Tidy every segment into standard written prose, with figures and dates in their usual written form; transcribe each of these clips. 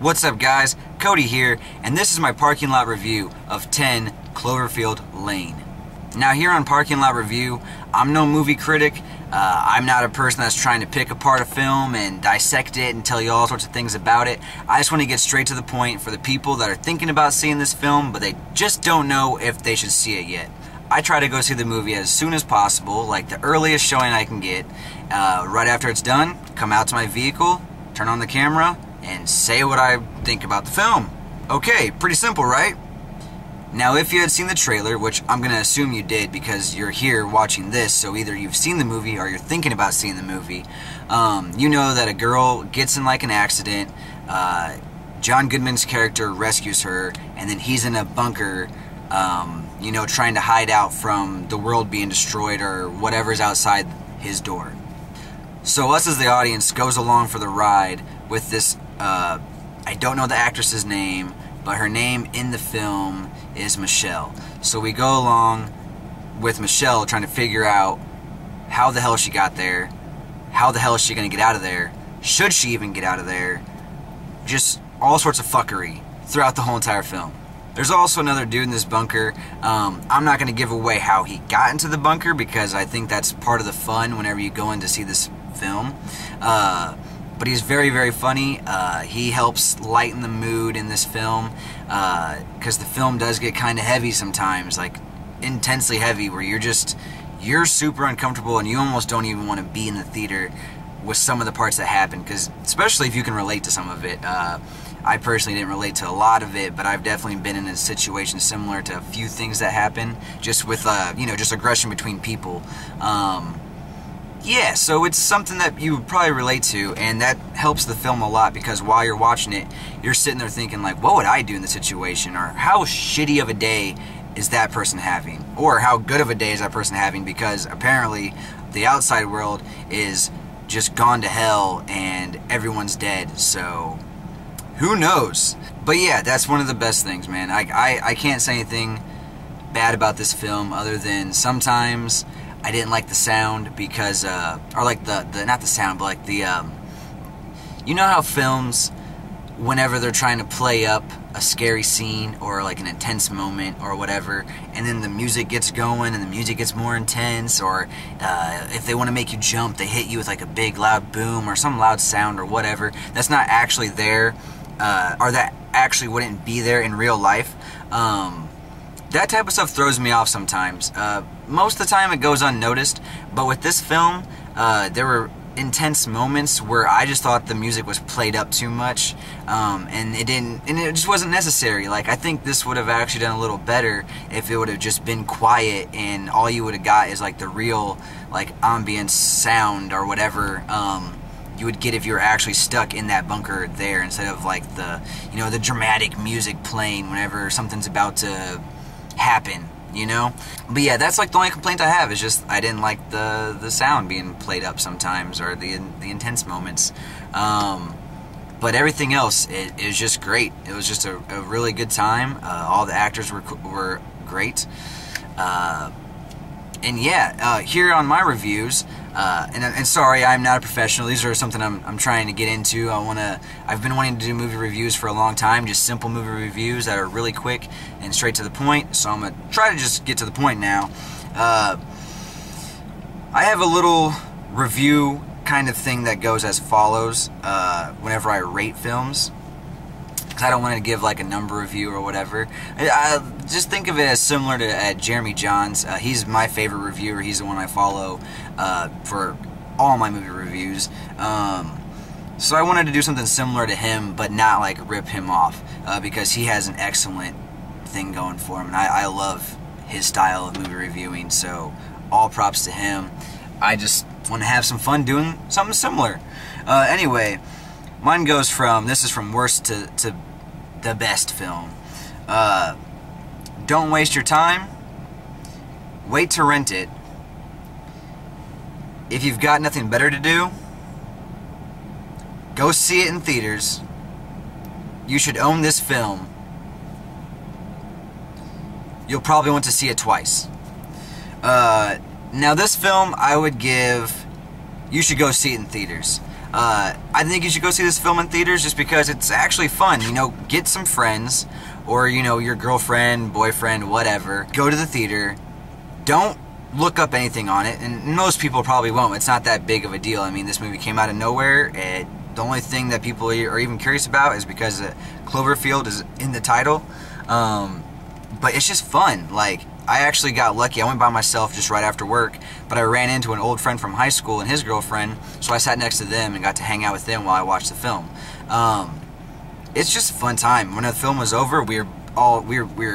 What's up guys, Cody here, and this is my parking lot review of 10 Cloverfield Lane. Now here on Parking Lot Review, I'm no movie critic, I'm not a person that's trying to pick apart a film and dissect it and tell you all sorts of things about it. I just want to get straight to the point for the people that are thinking about seeing this film, but they just don't know if they should see it yet. I try to go see the movie as soon as possible, like the earliest showing I can get. Right after it's done, come out to my vehicle, turn on the camera, and say what I think about the film. Okay, pretty simple, right? Now if you had seen the trailer, which I'm going to assume you did because you're here watching this, so either you've seen the movie or you're thinking about seeing the movie, you know that a girl gets in like an accident, John Goodman's character rescues her, and then he's in a bunker, you know, trying to hide out from the world being destroyed or whatever's outside his door. So us as the audience goes along for the ride with this, I don't know the actress's name, but her name in the film is Michelle. So we go along with Michelle trying to figure out how the hell she got there, how the hell is she going to get out of there, should she even get out of there, just all sorts of fuckery throughout the whole entire film. There's also another dude in this bunker. I'm not going to give away how he got into the bunker because I think that's part of the fun whenever you go in to see this film. But he's very, very funny. He helps lighten the mood in this film because the film does get kind of heavy sometimes, like intensely heavy, where you're super uncomfortable and you almost don't even want to be in the theater with some of the parts that happen, because especially if you can relate to some of it. I personally didn't relate to a lot of it, but I've definitely been in a situation similar to a few things that happen, just with you know, just aggression between people. Yeah, so it's something that you would probably relate to, and that helps the film a lot, because while you're watching it, you're sitting there thinking like, what would I do in this situation, or how shitty of a day is that person having, or how good of a day is that person having, because apparently the outside world is just gone to hell and everyone's dead, so who knows? But yeah, that's one of the best things, man. I can't say anything bad about this film other than sometimes I didn't like the sound because, or like the not the sound, but like the, you know how films, whenever they're trying to play up a scary scene or like an intense moment or whatever, and then the music gets going and the music gets more intense, or if they want to make you jump, they hit you with like a big loud boom or some loud sound or whatever that's not actually there, or that actually wouldn't be there in real life. That type of stuff throws me off sometimes. Most of the time it goes unnoticed, but with this film, there were intense moments where I just thought the music was played up too much, and it just wasn't necessary. Like, I think this would have actually done a little better if it would have just been quiet and all you would have got is like the real, like, ambient sound or whatever you would get if you were actually stuck in that bunker there, instead of like the, you know, the dramatic music playing whenever something's about to happen, you know? But yeah, that's like the only complaint I have, is just I didn't like the sound being played up sometimes, or the intense moments. But everything else, it was just great. It was just a really good time. All the actors were great. And yeah, here on my reviews, and sorry, I'm not a professional. These are something I'm trying to get into. I've been wanting to do movie reviews for a long time, just simple movie reviews that are really quick and straight to the point. So I'm gonna try to just get to the point now. I have a little review kind of thing that goes as follows. Whenever I rate films, because I don't want to give like a number review or whatever. I just think of it as similar to Jeremy Johns. He's my favorite reviewer. He's the one I follow for all my movie reviews. So I wanted to do something similar to him, but not like rip him off, because he has an excellent thing going for him, and I love his style of movie reviewing. So all props to him. I just want to have some fun doing something similar. Anyway. Mine goes from, this is from worst to the best film. Don't waste your time. Wait to rent it. If you've got nothing better to do, go see it in theaters. You should own this film. You'll probably want to see it twice. Now this film, I would give, you should go see it in theaters. I think you should go see this film in theaters just because it's actually fun. You know, get some friends or, you know, your girlfriend, boyfriend, whatever. Go to the theater. Don't look up anything on it, and most people probably won't. It's not that big of a deal. I mean, this movie came out of nowhere. The only thing that people are even curious about is because Cloverfield is in the title. But it's just fun. Like, I actually got lucky. I went by myself just right after work, but I ran into an old friend from high school and his girlfriend, so I sat next to them and got to hang out with them while I watched the film. It's just a fun time. When the film was over, we were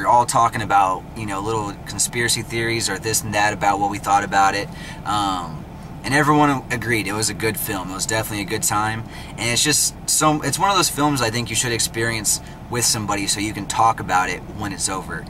all talking about, you know, little conspiracy theories or this and that about what we thought about it. And everyone agreed it was a good film. It was definitely a good time. And it's just it's one of those films I think you should experience with somebody so you can talk about it when it's over.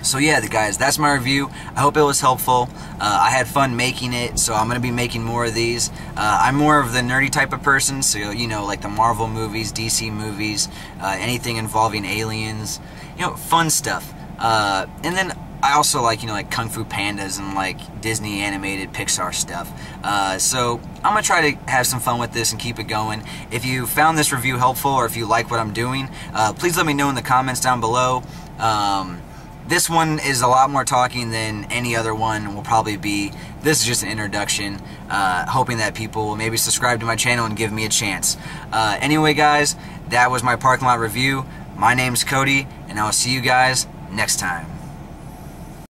So yeah, guys, that's my review. I hope it was helpful. I had fun making it, so I'm going to be making more of these. I'm more of the nerdy type of person, so, you know, like the Marvel movies, DC movies, anything involving aliens, you know, fun stuff. And then I also like, you know, like Kung Fu Pandas and like Disney animated Pixar stuff. So I'm going to try to have some fun with this and keep it going. If you found this review helpful or if you like what I'm doing, please let me know in the comments down below. This one is a lot more talking than any other one will probably be. This is just an introduction, hoping that people will maybe subscribe to my channel and give me a chance. Anyway, guys, that was my parking lot review. My name's Cody, and I'll see you guys next time.